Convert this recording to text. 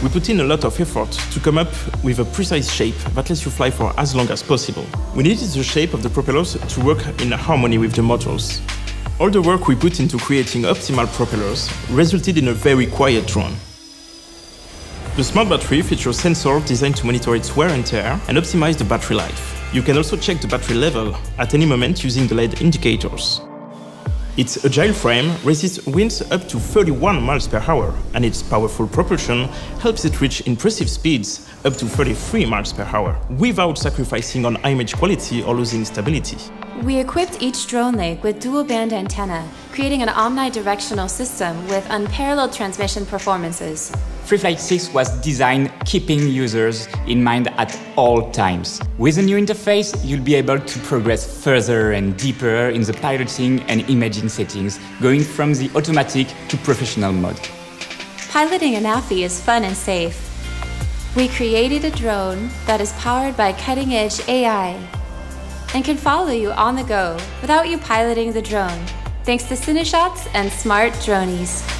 We put in a lot of effort to come up with a precise shape that lets you fly for as long as possible. We needed the shape of the propellers to work in harmony with the motors. All the work we put into creating optimal propellers resulted in a very quiet drone. The smart battery features sensors designed to monitor its wear and tear and optimize the battery life. You can also check the battery level at any moment using the LED indicators. Its agile frame resists winds up to 31 miles per hour, and its powerful propulsion helps it reach impressive speeds up to 33 miles per hour, without sacrificing on image quality or losing stability. We equipped each drone leg with dual-band antenna, creating an omnidirectional system with unparalleled transmission performances. FreeFlight 6 was designed keeping users in mind at all times. With a new interface, you'll be able to progress further and deeper in the piloting and imaging settings, going from the automatic to professional mode. Piloting ANAFI is fun and safe. We created a drone that is powered by cutting-edge AI and can follow you on the go without you piloting the drone, thanks to CineShots and smart dronies.